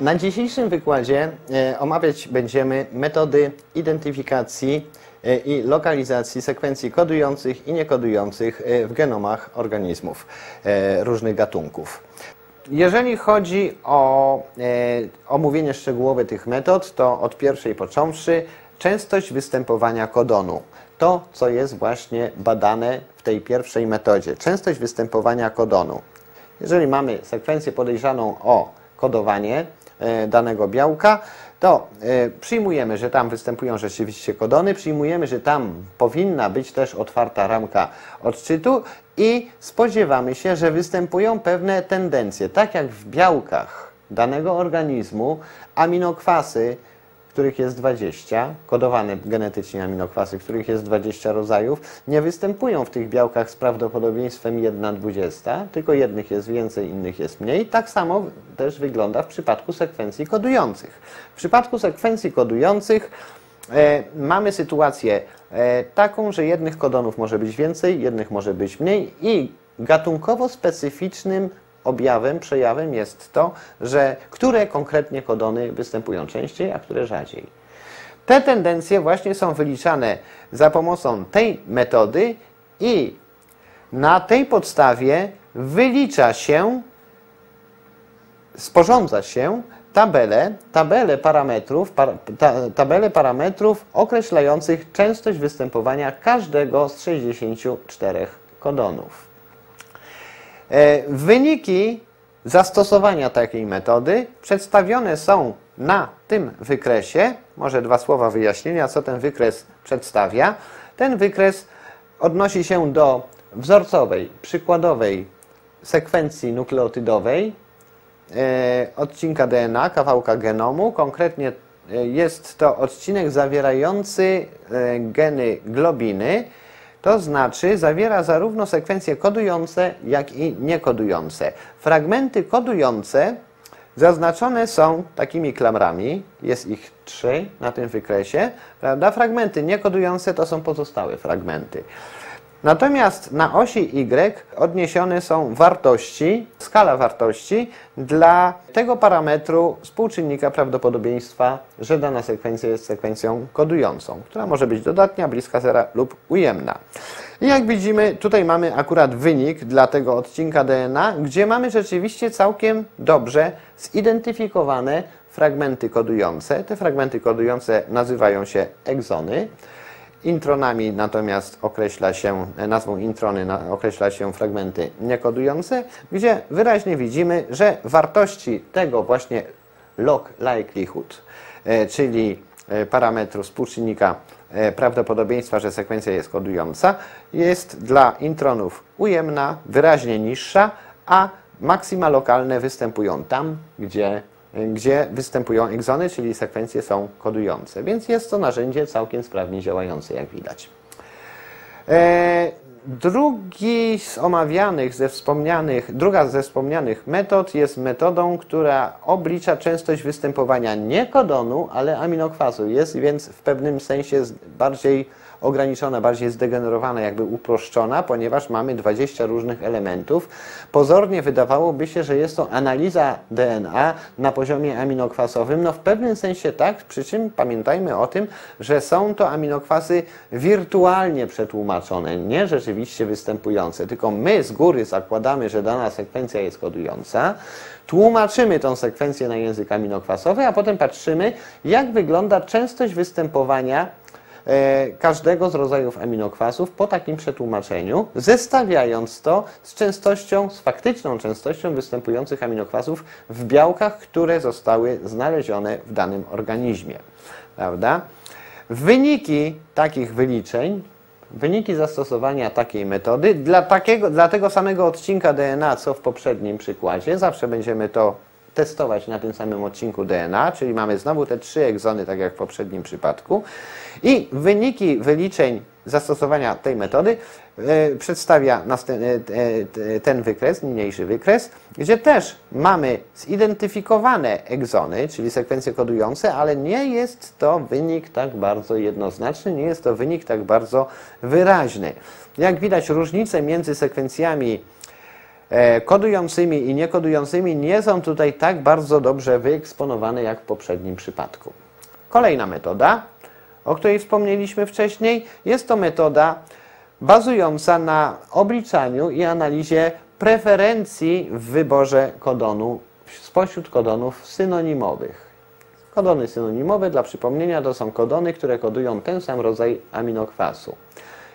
Na dzisiejszym wykładzie omawiać będziemy metody identyfikacji i lokalizacji sekwencji kodujących i niekodujących w genomach organizmów różnych gatunków. Jeżeli chodzi o omówienie szczegółowe tych metod, to od pierwszej począwszy częstość występowania kodonu. To, co jest właśnie badane w tej pierwszej metodzie. Częstość występowania kodonu. Jeżeli mamy sekwencję podejrzaną o kodowanie danego białka, to przyjmujemy, że tam występują rzeczywiście kodony, przyjmujemy, że tam powinna być też otwarta ramka odczytu i spodziewamy się, że występują pewne tendencje. Tak jak w białkach danego organizmu aminokwasy, których jest 20, kodowane genetycznie aminokwasy, których jest 20 rodzajów, nie występują w tych białkach z prawdopodobieństwem 1/20, tylko jednych jest więcej, innych jest mniej. Tak samo też wygląda w przypadku sekwencji kodujących. W przypadku sekwencji kodujących mamy sytuację taką, że jednych kodonów może być więcej, jednych może być mniej i gatunkowo specyficznym objawem, przejawem jest to, że które konkretnie kodony występują częściej, a które rzadziej. Te tendencje właśnie są wyliczane za pomocą tej metody i na tej podstawie wylicza się, sporządza się tabelę parametrów określających częstość występowania każdego z 64 kodonów. Wyniki zastosowania takiej metody przedstawione są na tym wykresie. Może dwa słowa wyjaśnienia, co ten wykres przedstawia. Ten wykres odnosi się do wzorcowej, przykładowej sekwencji nukleotydowej odcinka DNA, kawałka genomu. Konkretnie jest to odcinek zawierający geny globiny. To znaczy zawiera zarówno sekwencje kodujące, jak i niekodujące. Fragmenty kodujące zaznaczone są takimi klamrami, jest ich 3 na tym wykresie, prawda? Fragmenty niekodujące to są pozostałe fragmenty. Natomiast na osi Y odniesione są wartości, skala wartości dla tego parametru współczynnika prawdopodobieństwa, że dana sekwencja jest sekwencją kodującą, która może być dodatnia, bliska zera lub ujemna. I jak widzimy, tutaj mamy akurat wynik dla tego odcinka DNA, gdzie mamy rzeczywiście całkiem dobrze zidentyfikowane fragmenty kodujące. Te fragmenty kodujące nazywają się egzony. Intronami natomiast określa się, nazwą introny określa się fragmenty niekodujące, gdzie wyraźnie widzimy, że wartości tego właśnie log likelihood, czyli parametru współczynnika prawdopodobieństwa, że sekwencja jest kodująca, jest dla intronów ujemna, wyraźnie niższa, a maksima lokalne występują tam, gdzie występują egzony, czyli sekwencje są kodujące. Więc jest to narzędzie całkiem sprawnie działające, jak widać. Druga ze wspomnianych metod jest metodą, która oblicza częstość występowania nie kodonu, ale aminokwasu. Jest więc w pewnym sensie bardziej ograniczona, bardziej zdegenerowana, jakby uproszczona, ponieważ mamy 20 różnych elementów. Pozornie wydawałoby się, że jest to analiza DNA na poziomie aminokwasowym. No w pewnym sensie tak, przy czym pamiętajmy o tym, że są to aminokwasy wirtualnie przetłumaczone, nie rzeczywiście występujące, tylko my z góry zakładamy, że dana sekwencja jest kodująca, tłumaczymy tą sekwencję na język aminokwasowy, a potem patrzymy, jak wygląda częstość występowania każdego z rodzajów aminokwasów po takim przetłumaczeniu, zestawiając to z częstością, z faktyczną częstością występujących aminokwasów w białkach, które zostały znalezione w danym organizmie. Prawda? Wyniki takich wyliczeń, wyniki zastosowania takiej metody dla tego samego odcinka DNA, co w poprzednim przykładzie, zawsze będziemy to testować na tym samym odcinku DNA, czyli mamy znowu te 3 egzony, tak jak w poprzednim przypadku. I wyniki wyliczeń zastosowania tej metody przedstawia ten wykres, niniejszy wykres, gdzie też mamy zidentyfikowane egzony, czyli sekwencje kodujące, ale nie jest to wynik tak bardzo jednoznaczny, nie jest to wynik tak bardzo wyraźny. Jak widać, różnice między sekwencjami kodującymi i niekodującymi nie są tutaj tak bardzo dobrze wyeksponowane jak w poprzednim przypadku. Kolejna metoda, o której wspomnieliśmy wcześniej, jest to metoda bazująca na obliczaniu i analizie preferencji w wyborze kodonu spośród kodonów synonimowych. Kodony synonimowe, dla przypomnienia, to są kodony, które kodują ten sam rodzaj aminokwasu.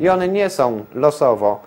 I one nie są losowo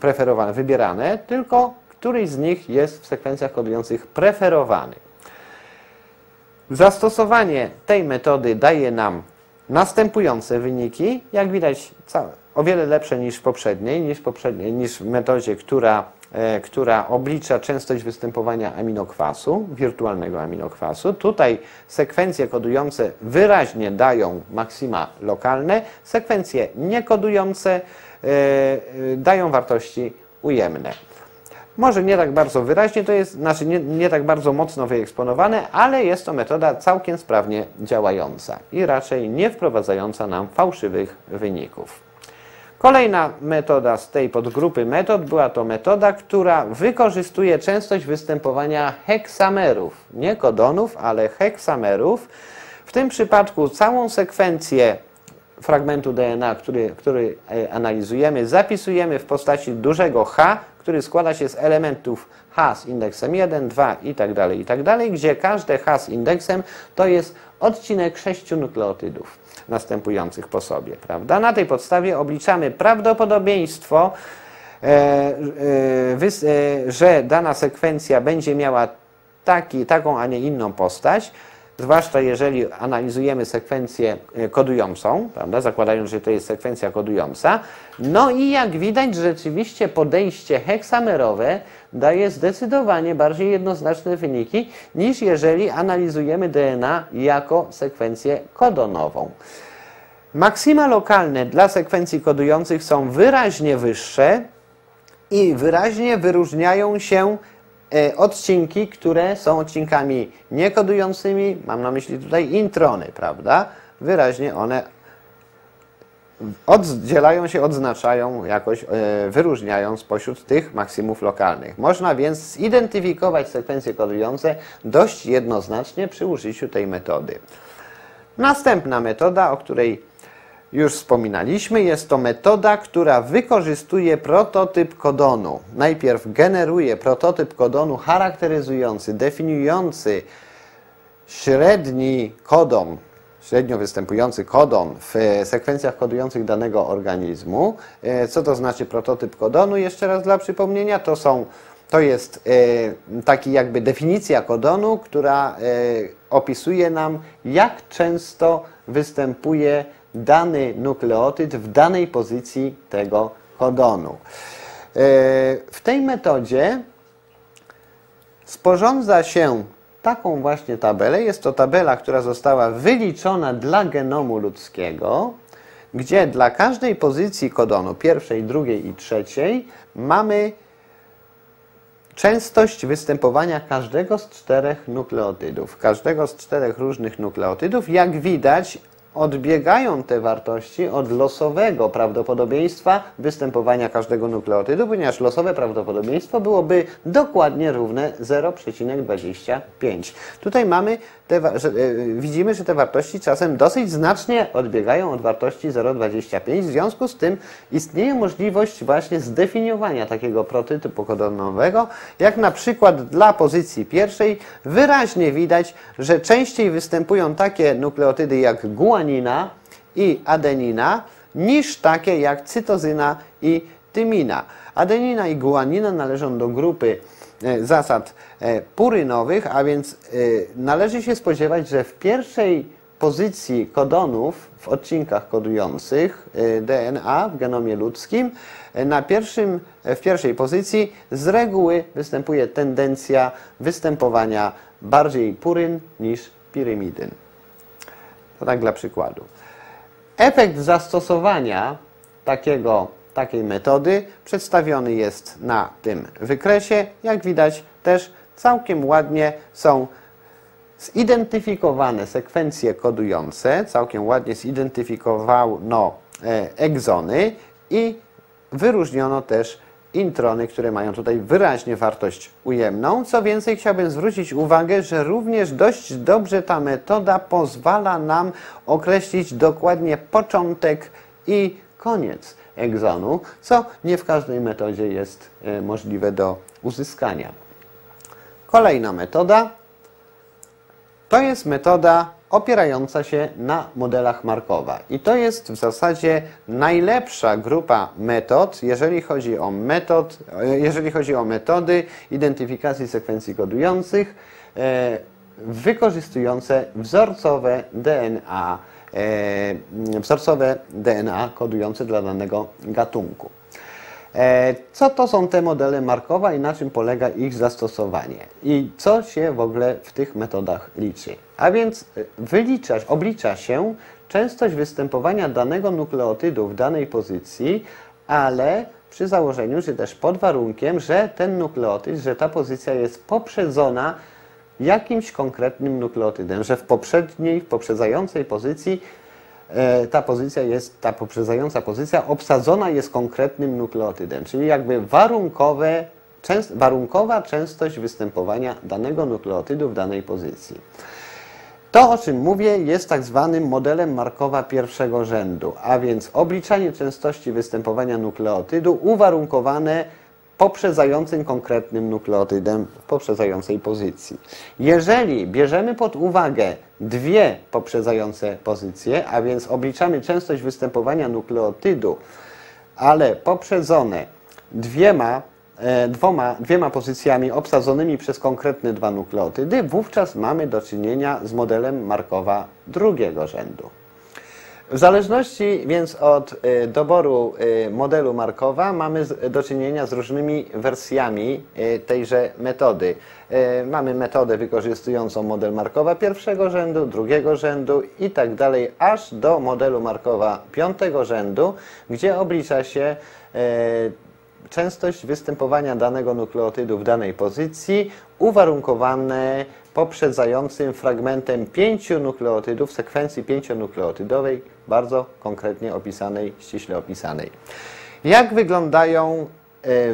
preferowane, wybierane, tylko któryś z nich jest w sekwencjach kodujących preferowany. Zastosowanie tej metody daje nam następujące wyniki, jak widać o wiele lepsze niż w niż w metodzie, która oblicza częstość występowania aminokwasu, wirtualnego aminokwasu. Tutaj sekwencje kodujące wyraźnie dają maksima lokalne, sekwencje niekodujące dają wartości ujemne. Może nie tak bardzo wyraźnie to jest, znaczy nie tak bardzo mocno wyeksponowane, ale jest to metoda całkiem sprawnie działająca i raczej nie wprowadzająca nam fałszywych wyników. Kolejna metoda z tej podgrupy metod była to metoda, która wykorzystuje częstość występowania heksamerów, nie kodonów, ale heksamerów. W tym przypadku całą sekwencję fragmentu DNA, który analizujemy, zapisujemy w postaci dużego H, który składa się z elementów H z indeksem 1, 2 itd., gdzie każde H z indeksem to jest odcinek 6 nukleotydów następujących po sobie, prawda? Na tej podstawie obliczamy prawdopodobieństwo, że dana sekwencja będzie miała taką, a nie inną postać, zwłaszcza jeżeli analizujemy sekwencję kodującą, prawda, zakładając, że to jest sekwencja kodująca. No i jak widać, rzeczywiście podejście heksamerowe daje zdecydowanie bardziej jednoznaczne wyniki, niż jeżeli analizujemy DNA jako sekwencję kodonową. Maksima lokalne dla sekwencji kodujących są wyraźnie wyższe i wyraźnie wyróżniają się odcinki, które są odcinkami niekodującymi, mam na myśli tutaj introny, prawda? Wyraźnie one oddzielają się, odznaczają jakoś, wyróżniają spośród tych maksymów lokalnych. Można więc zidentyfikować sekwencje kodujące dość jednoznacznie przy użyciu tej metody. Następna metoda, o której już wspominaliśmy, jest to metoda, która wykorzystuje prototyp kodonu. Najpierw generuje prototyp kodonu charakteryzujący, definiujący średni kodon, średnio występujący kodon w sekwencjach kodujących danego organizmu. Co to znaczy prototyp kodonu? Jeszcze raz dla przypomnienia, to jest taki jakby definicja kodonu, która opisuje nam, jak często występuje dany nukleotyd w danej pozycji tego kodonu. W tej metodzie sporządza się taką właśnie tabelę. Jest to tabela, która została wyliczona dla genomu ludzkiego, gdzie dla każdej pozycji kodonu, pierwszej, drugiej i trzeciej, mamy częstość występowania każdego z 4 nukleotydów. Każdego z 4 różnych nukleotydów, jak widać, odbiegają te wartości od losowego prawdopodobieństwa występowania każdego nukleotydu, ponieważ losowe prawdopodobieństwo byłoby dokładnie równe 0,25. Tutaj mamy widzimy, że te wartości czasem dosyć znacznie odbiegają od wartości 0,25. W związku z tym istnieje możliwość właśnie zdefiniowania takiego prototypu kodonowego, jak na przykład dla pozycji pierwszej wyraźnie widać, że częściej występują takie nukleotydy jak guanina i adenina niż takie jak cytozyna i tymina. Adenina i guanina należą do grupy zasad purynowych, a więc należy się spodziewać, że w pierwszej pozycji kodonów w odcinkach kodujących DNA w genomie ludzkim w pierwszej pozycji z reguły występuje tendencja występowania bardziej puryn niż pirymidyn. To tak dla przykładu. Efekt zastosowania takiej metody przedstawiony jest na tym wykresie. Jak widać, też całkiem ładnie są zidentyfikowane sekwencje kodujące, całkiem ładnie zidentyfikowano egzony i wyróżniono też introny, które mają tutaj wyraźnie wartość ujemną. Co więcej, chciałbym zwrócić uwagę, że również dość dobrze ta metoda pozwala nam określić dokładnie początek i koniec egzonu, co nie w każdej metodzie jest możliwe do uzyskania. Kolejna metoda to jest metoda opierająca się na modelach Markowa. I to jest w zasadzie najlepsza grupa metod, jeżeli chodzi o metody identyfikacji sekwencji kodujących wykorzystujące wzorcowe DNA kodujące dla danego gatunku. Co to są te modele Markowa i na czym polega ich zastosowanie? I co się w ogóle w tych metodach liczy? A więc oblicza się częstość występowania danego nukleotydu w danej pozycji, ale przy założeniu, czy też pod warunkiem, że ten nukleotyd, że ta pozycja jest poprzedzona jakimś konkretnym nukleotydem, że w poprzedzającej pozycji ta poprzedzająca pozycja obsadzona jest konkretnym nukleotydem, czyli jakby warunkowa częstość występowania danego nukleotydu w danej pozycji. To, o czym mówię, jest tak zwanym modelem Markowa pierwszego rzędu, a więc obliczanie częstości występowania nukleotydu uwarunkowane poprzedzającym konkretnym nukleotydem w poprzedzającej pozycji. Jeżeli bierzemy pod uwagę dwie poprzedzające pozycje, a więc obliczamy częstość występowania nukleotydu, ale poprzedzone dwiema pozycjami obsadzonymi przez konkretne dwa nukleotydy, wówczas mamy do czynienia z modelem Markowa drugiego rzędu. W zależności więc od doboru modelu Markowa mamy do czynienia z różnymi wersjami tejże metody. Mamy metodę wykorzystującą model Markowa pierwszego rzędu, drugiego rzędu i tak dalej, aż do modelu Markowa piątego rzędu, gdzie oblicza się częstość występowania danego nukleotydu w danej pozycji uwarunkowane poprzedzającym fragmentem 5 nukleotydów, sekwencji 5-nukleotydowej, bardzo konkretnie opisanej, ściśle opisanej. Jak wyglądają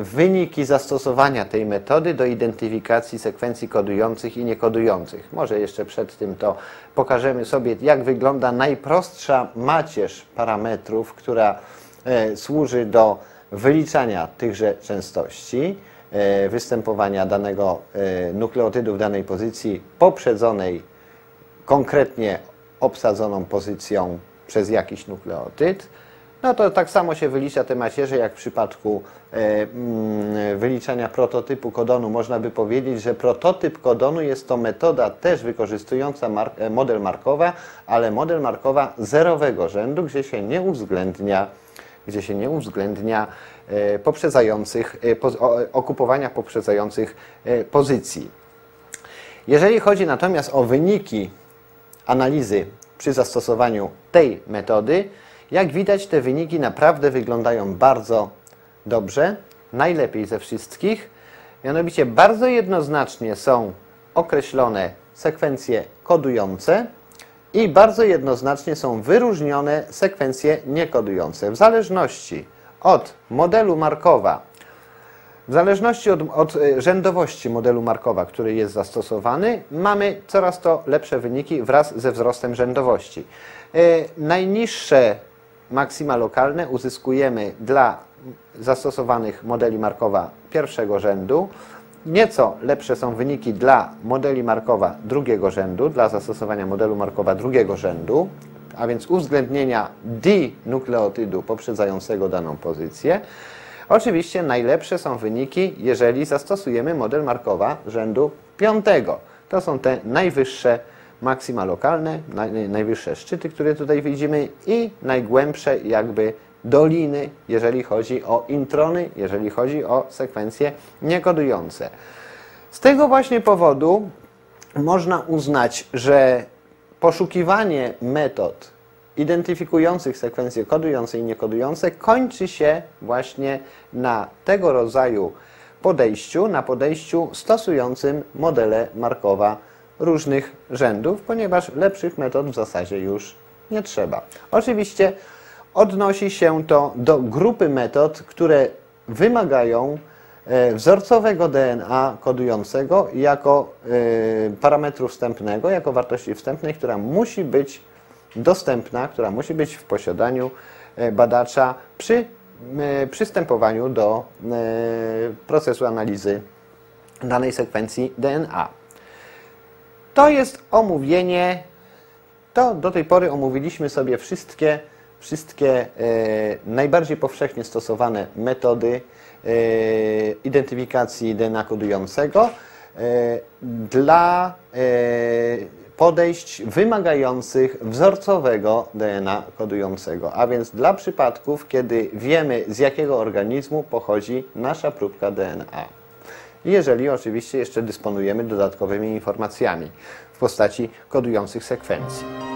wyniki zastosowania tej metody do identyfikacji sekwencji kodujących i niekodujących? Może jeszcze przed tym to pokażemy sobie, jak wygląda najprostsza macierz parametrów, która służy do wyliczania tychże częstości występowania danego nukleotydu w danej pozycji poprzedzonej konkretnie obsadzoną pozycją przez jakiś nukleotyd. No to tak samo się wylicza te macierze jak w przypadku wyliczania prototypu kodonu. Można by powiedzieć, że prototyp kodonu jest to metoda też wykorzystująca model Markowa, ale model Markowa zerowego rzędu, gdzie się nie uwzględnia okupowania poprzedzających pozycji. Jeżeli chodzi natomiast o wyniki analizy przy zastosowaniu tej metody, jak widać, te wyniki naprawdę wyglądają bardzo dobrze, najlepiej ze wszystkich. Mianowicie bardzo jednoznacznie są określone sekwencje kodujące i bardzo jednoznacznie są wyróżnione sekwencje niekodujące. W zależności od modelu Markowa, w zależności od rzędowości modelu Markowa, który jest zastosowany, mamy coraz to lepsze wyniki wraz ze wzrostem rzędowości. Najniższe maksima lokalne uzyskujemy dla zastosowanych modeli Markowa pierwszego rzędu. Nieco lepsze są wyniki dla modeli Markowa drugiego rzędu, dla zastosowania modelu Markowa drugiego rzędu, a więc uwzględnienia dinukleotydu poprzedzającego daną pozycję. Oczywiście najlepsze są wyniki, jeżeli zastosujemy model Markowa rzędu piątego. To są te najwyższe maksima lokalne, najwyższe szczyty, które tutaj widzimy i najgłębsze jakby doliny, jeżeli chodzi o introny, jeżeli chodzi o sekwencje niekodujące. Z tego właśnie powodu można uznać, że poszukiwanie metod identyfikujących sekwencje kodujące i niekodujące kończy się właśnie na tego rodzaju podejściu, na podejściu stosującym modele Markowa różnych rzędów, ponieważ lepszych metod w zasadzie już nie trzeba. Oczywiście odnosi się to do grupy metod, które wymagają wzorcowego DNA kodującego jako parametru wstępnego, jako wartości wstępnej, która musi być dostępna, która musi być w posiadaniu badacza przy przystępowaniu do procesu analizy danej sekwencji DNA. To jest omówienie, to do tej pory omówiliśmy sobie wszystkie najbardziej powszechnie stosowane metody identyfikacji DNA kodującego dla podejść wymagających wzorcowego DNA kodującego, a więc dla przypadków, kiedy wiemy, z jakiego organizmu pochodzi nasza próbka DNA. Jeżeli oczywiście jeszcze dysponujemy dodatkowymi informacjami w postaci kodujących sekwencji.